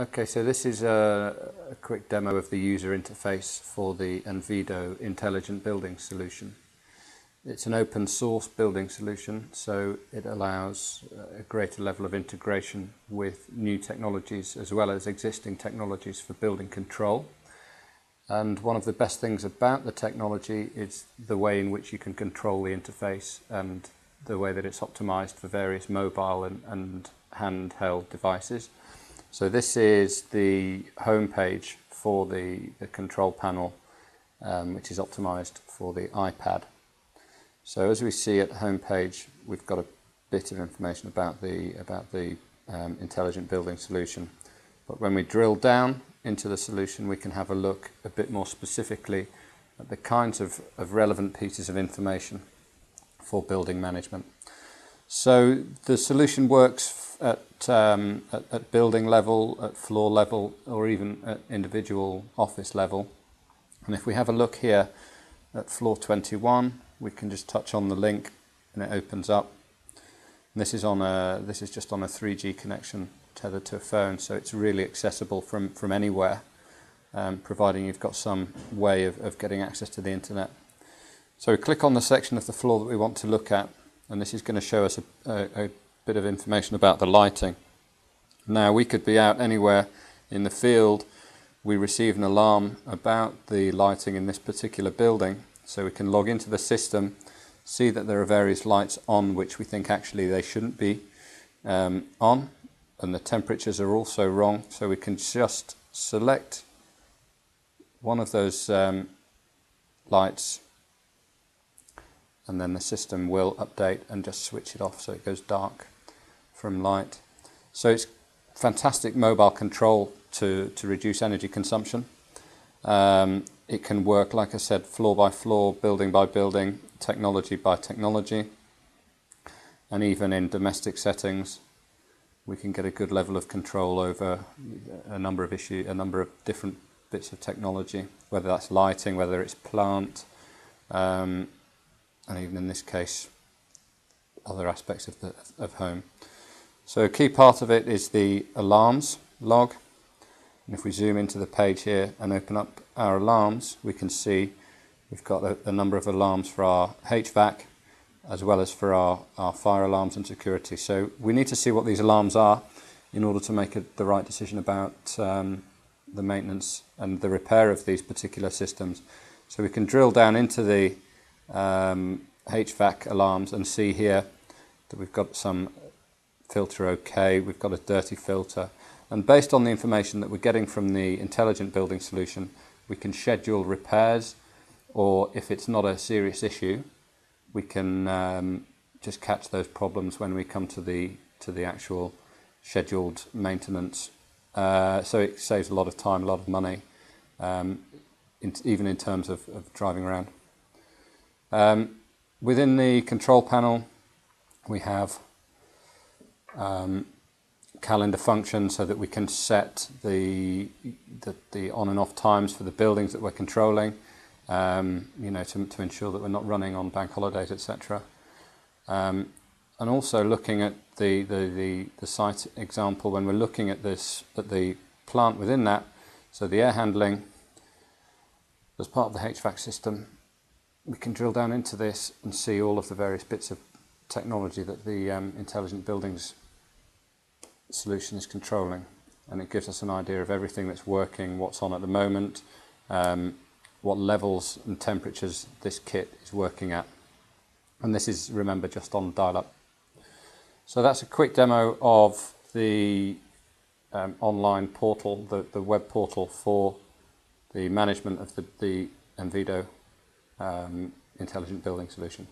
Okay, so this is a quick demo of the user interface for the Envido Intelligent Building Solution. It's an open source building solution, so it allows a greater level of integration with new technologies as well as existing technologies for building control. And one of the best things about the technology is the way in which you can control the interface and the way that it's optimized for various mobile and handheld devices. So this is the home page for the control panel, which is optimized for the iPad. So as we see at the home page, we've got a bit of information about the intelligent building solution. But when we drill down into the solution, we can have a look a bit more specifically at the kinds of relevant pieces of information for building management. So the solution works at building level, at floor level, or even at individual office level. And if we have a look here at floor 21, we can just touch on the link and it opens up. And this is just on a 3G connection tethered to a phone, so it's really accessible from anywhere, providing you've got some way of getting access to the internet. So we click on the section of the floor that we want to look at. And this is going to show us a bit of information about the lighting. Now, we could be out anywhere in the field. We receive an alarm about the lighting in this particular building, so we can log into the system, see that there are various lights on which we think actually they shouldn't be on, and the temperatures are also wrong, so we can just select one of those lights, and then the system will update and just switch it off so it goes dark from light. So it's fantastic mobile control to reduce energy consumption. It can work, like I said, floor by floor, building by building, technology by technology. And even in domestic settings, we can get a good level of control over a number of different bits of technology, whether that's lighting, whether it's plant, and even in this case, other aspects of home. So a key part of it is the alarms log. And if we zoom into the page here and open up our alarms, we can see we've got a number of alarms for our HVAC, as well as for our fire alarms and security. So we need to see what these alarms are in order to make the right decision about the maintenance and the repair of these particular systems. So we can drill down into the HVAC alarms and see here that we've got some filter OK, we've got a dirty filter, and based on the information that we're getting from the intelligent building solution, we can schedule repairs, or if it's not a serious issue, we can just catch those problems when we come to the actual scheduled maintenance. So it saves a lot of time, a lot of money, even in terms of driving around. Within the control panel, we have calendar function so that we can set the on and off times for the buildings that we're controlling, you know, to ensure that we're not running on bank holidays, etc. And also looking at the site example, when we're looking at this at the plant within that, so the air handling as part of the HVAC system, we can drill down into this and see all of the various bits of technology that the intelligent buildings solution is controlling, and it gives us an idea of everything that's working, what's on at the moment, what levels and temperatures this kit is working at. And this is, remember, just on dial-up. So that's a quick demo of the online portal, the web portal for the management of the Envido Intelligent Building Solution.